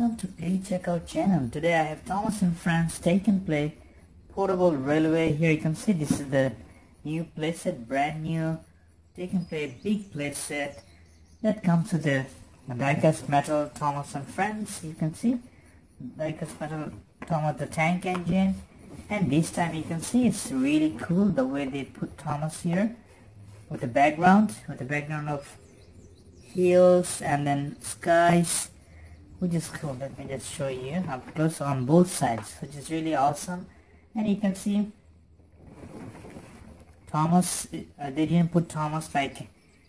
Welcome to the Checkout channel. Today I have Thomas and Friends Take and Play Portable Railway. Here you can see this is the new play set, brand new Take and Play big play set that comes with the diecast metal Thomas and Friends. You can see diecast metal Thomas the Tank Engine, and this time you can see it's really cool the way they put Thomas here with the background of hills and then skies, which is cool. Let me just show you up close on both sides, which is really awesome. And you can see Thomas, they didn't put Thomas like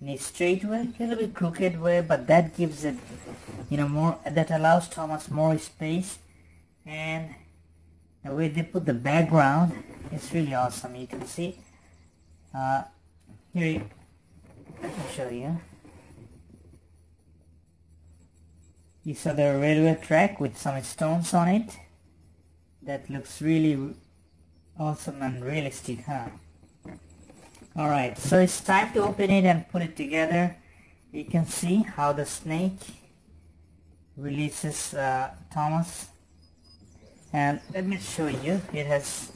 in a straight way, a little bit crooked way, but that gives it, you know, more, that allows Thomas more space. And the way they put the background is really awesome. You can see here, let me show you. You saw the railway track with some stones on it. That looks really awesome and realistic, huh? Alright, so it's time to open it and put it together. You can see how the snake releases Thomas. And let me show you, it has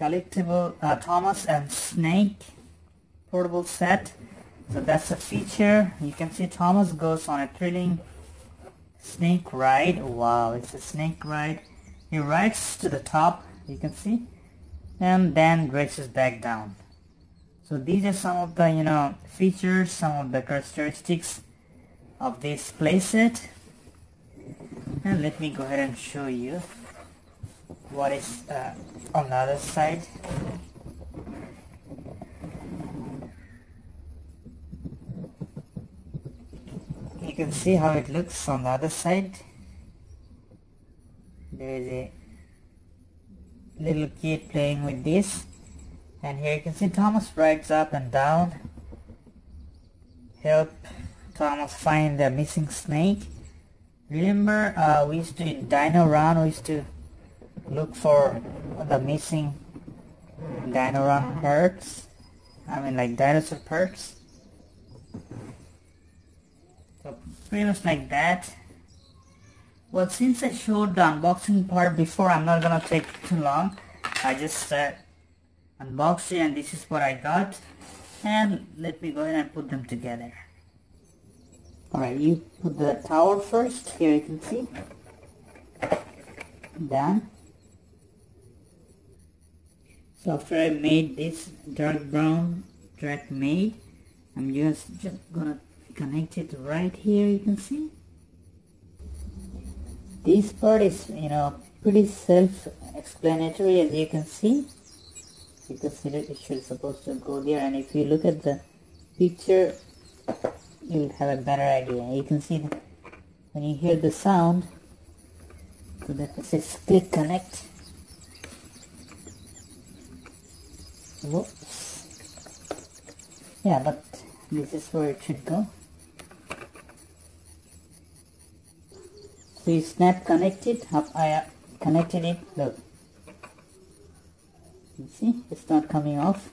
collectible Thomas and Snake portable set. So that's a feature. You can see Thomas goes on a thrilling snake ride. Wow, it's a snake ride. He rides to the top, you can see, and then races back down. So these are some of the, you know, features, some of the characteristics of this playset. And let me go ahead and show you what is on the other side. You can see how it looks on the other side. There is a little kid playing with this, and here you can see Thomas rides up and down. Help Thomas find the missing snake. Remember, we used to, in Dino Run, we used to look for the missing Dino Run parts. I mean, like dinosaur parts. So pretty much like that. Well, since I showed the unboxing part before, I'm not gonna take too long. I just unboxed it, and this is what I got. And let me go ahead and put them together. Alright, you put the tower first. Here you can see. Done. So after I made this dark brown track made, I'm just gonna connect it right here. You can see. This part is, you know, pretty self-explanatory, as you can see. You can see that it should supposed to go there, and if you look at the picture, you'll have a better idea. You can see that when you hear the sound, so that it says click connect. Whoops. Yeah, but this is where it should go. So you snap connect it. I connected it. Look. You see, it's not coming off,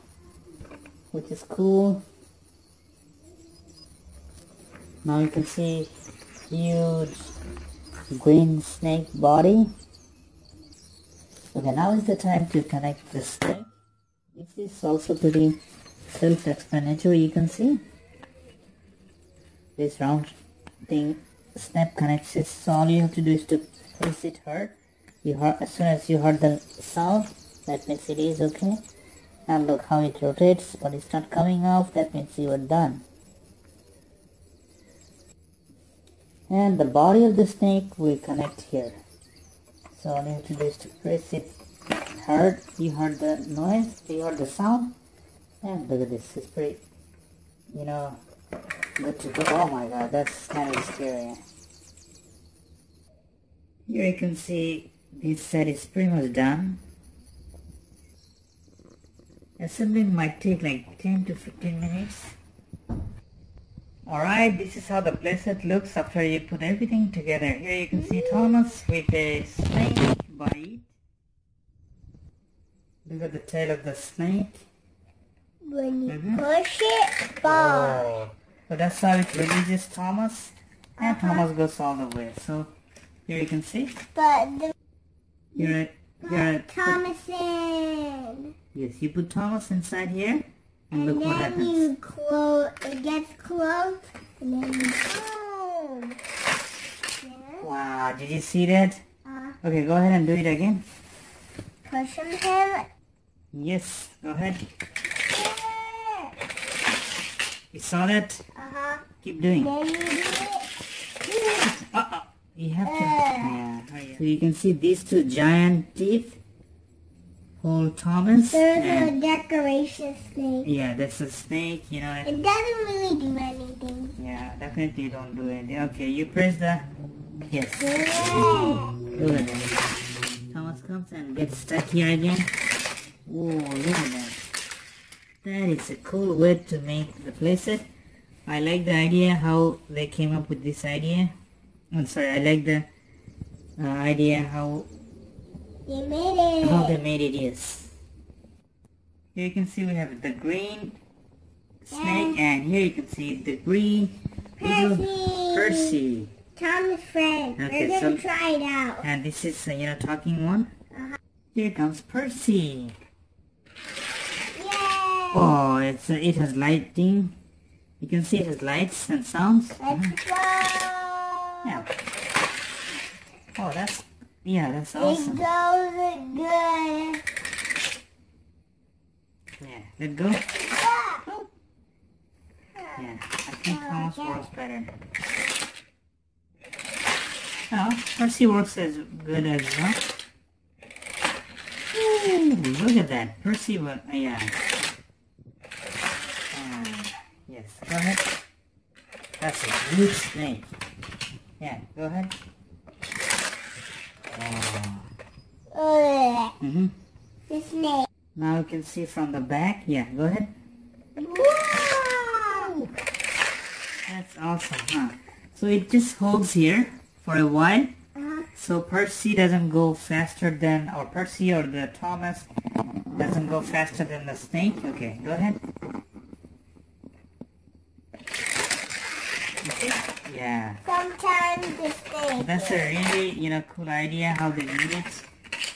which is cool. Now you can see huge green snake body. Okay, now is the time to connect the snake. This is also pretty self-explanatory, you can see. This round thing, snap connects it, so all you have to do is to press it hard. As soon as you heard the sound, that means it is okay. And look how it rotates, but it's not coming off, that means you are done. And the body of the snake will connect here. So all you have to do is to press it hard. You heard the noise, you heard the sound, and look at this, it's pretty, you know, good to go. Oh my god, that's kind of scary. Here you can see this set is pretty much done. Assembling might take like 10 to 15 minutes. Alright, this is how the playset looks after you put everything together. Here you can see Thomas with a snake bite. Look at the tail of the snake. When you push it, bye. So that's how it releases Thomas. And Thomas goes all the way. So here you can see. But the, you're at Thomas in. Yes, you put Thomas inside here, and look what happens. And then you close. It gets closed, and then you boom. Yeah. Wow! Did you see that? Okay, go ahead and do it again. Push him. Yes, go ahead. Yeah. You saw that? Keep doing. Then you do it. You have to. Yeah. Oh, yeah. So you can see these two giant teeth hold Thomas. There's a decoration snake. Yeah, that's a snake. You know. It doesn't really do anything. Yeah, definitely you don't do anything. Okay, you press the. Yes. Yeah. Look at that. Thomas comes and gets stuck here again. Oh, look at that. That is a cool way to make the playset. I like the idea how they came up with this idea. I'm sorry, I like the idea how they made it. Yes. Here you can see we have the green snake, and here you can see the green Percy. Thomas Friend. Okay, we're gonna try it out. And this is talking one. Here comes Percy. Yay! Oh, it's it has lighting. You can see it has lights and sounds. Let's go! Yeah. Oh, that's awesome. It goes good. Yeah, let go. Yeah. Oh. Yeah, I think Thomas works better. Well, Percy works as good as well. Ooh, look at that. Percy was, yes, go ahead. That's a huge snake. Yeah, go ahead. Oh. The snake. Now you can see from the back. Yeah, go ahead. Wow! That's awesome, huh? So it just holds here for a while, so Percy doesn't go faster than, or Percy or the Thomas doesn't go faster than the snake. Okay, go ahead. Yeah. Sometimes the snake. That's a really, cool idea how they do it.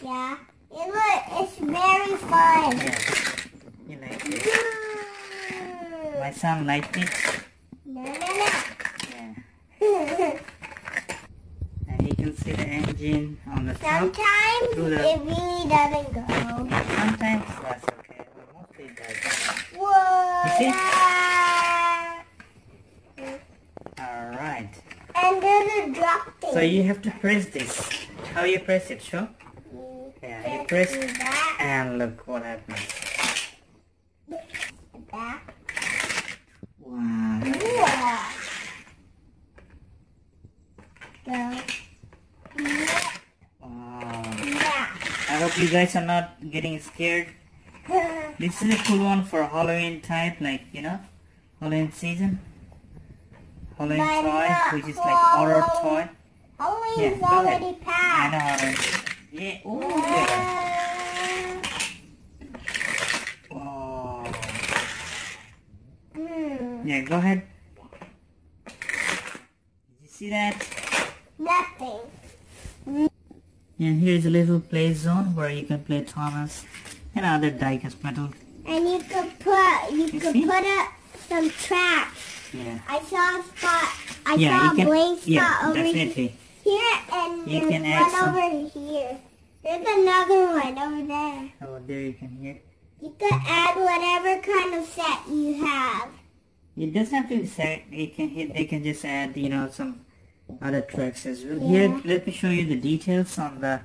Yeah. And look, it's very fun. Yeah. You like it? Yeah. My son liked it. No. Yeah. You can see the engine on the top. Sometimes it really doesn't go. Sometimes that's okay, but mostly it does. Whoa! You see? Alright. And there's a drop thing. So you have to press this. How you press it, show? Yeah, you press that. And look what happens. That. Wow. Yeah. I hope you guys are not getting scared. This is a cool one for Halloween type, Halloween season. Halloween toy, which is like horror toy. Halloween's already passed. I know Halloween. Yeah. Oh. Yeah, go ahead. Did you see that? Nothing. And here is a little play zone where you can play Thomas and other diecast metal. And you could put put up some traps. Yeah. I saw a spot. I saw a blank spot over here, and you can add one over here. There's another one over there. Oh, there you can hear. You could add whatever kind of set you have. It doesn't have to be set. They can just add some other tracks as well. Yeah. Here, let me show you the details on the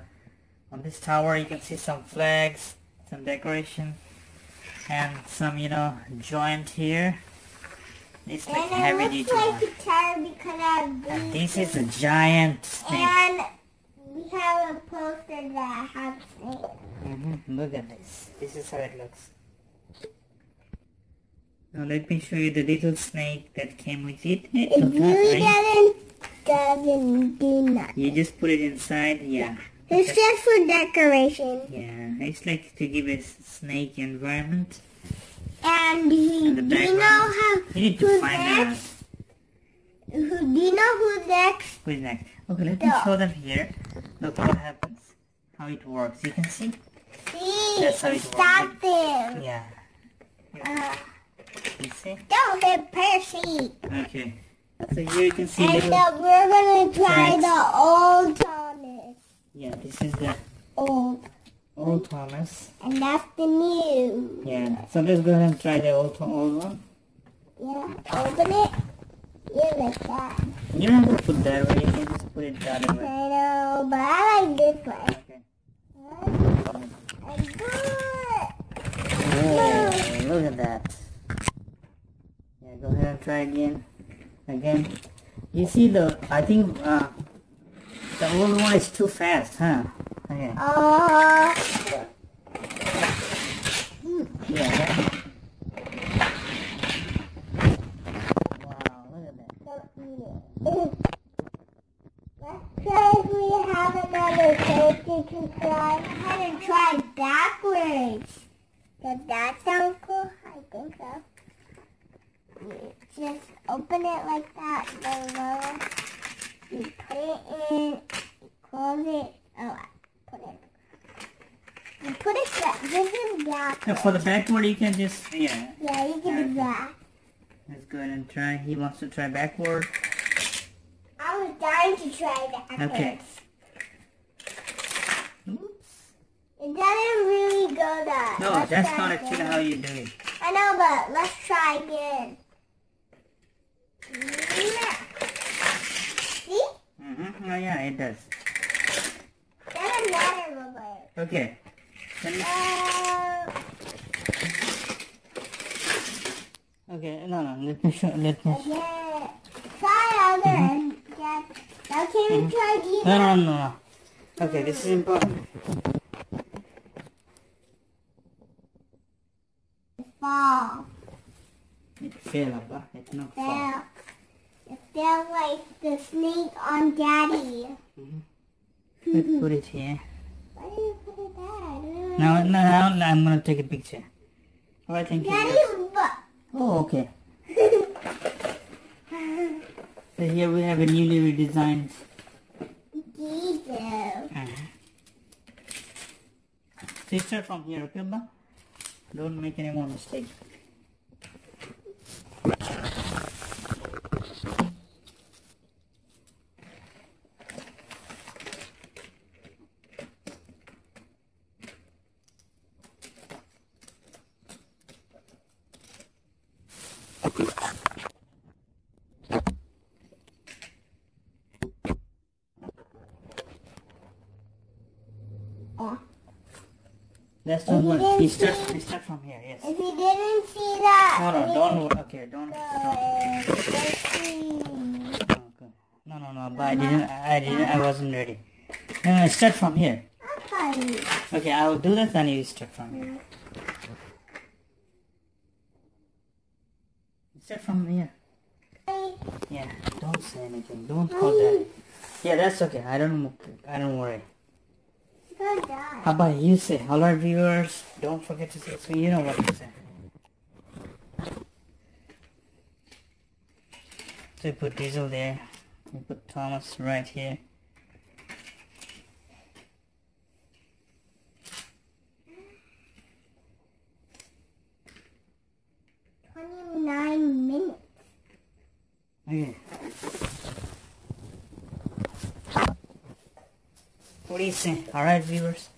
this tower. You can see some flags, some decoration, and some joint here. It's like heavy detail. And this is a giant snake. And we have a poster that has snake. Look at this. This is how it looks. Now let me show you the little snake that came with it. It doesn't do nothing. You just put it inside, It's just for decoration. Yeah, it's like to give a snake environment. And do you know how to find Do you know who's next? Who's next? Okay, let me show them here. Look what happens. How it works. You can see? See? That's how it works. Them. Yeah. You see? Don't hit Percy. Okay. So here you can see. And we're going to try the old Thomas. Yeah, this is the old Thomas. And that's the new. Yeah. So let's go ahead and try the old one. Yeah. Open it. You like that. You don't have to put that way. You can just put it the other way. I know, but I like this one. Okay. I got it. Look at that. Yeah, go ahead and try again. You see the, I think the old one is too fast, huh? Okay. Yeah. Wow, look at that. Let's try if we have another safety to try. I'm gonna try backwards. Does that sound cool? I think so. Just open it like that, below, you put it in, you close it, you put it back, this is back. So for the backward you can just, yeah, you can do that. Let's go ahead and try, he wants to try backward. I was dying to try backwards. Okay. Oops. It doesn't really go that. No, that's not actually how you do it. I know, but let's try again. See? Mm-hmm. Oh yeah, it does. That's another robot. Okay. Okay, no, let me. Okay. Try other end. Yeah. Now can we try these? No. Okay, this is important. Fall. It fell, Abba. It not fall. It fell like the snake on Daddy. Let's put it here. Why do you put it there? Now I'm gonna take a picture. Oh, I think Daddy's butt. Oh, okay. So here we have a newly redesigned Diesel. So start from here, okay, Abba? Don't make any more mistakes. That's not one. He start from here, yes. If you didn't see that... No, don't. Okay, don't. Okay. No, but I didn't. I wasn't ready. No, start from here. Okay, I will do that and you start from here. Start from here. Yeah, don't say anything. Don't call that. Yeah, that's okay. I don't worry. How about you say hello, our viewers? Don't forget to say so you know what to say. So you put Diesel there. You put Thomas right here. What do you say? Alright, viewers?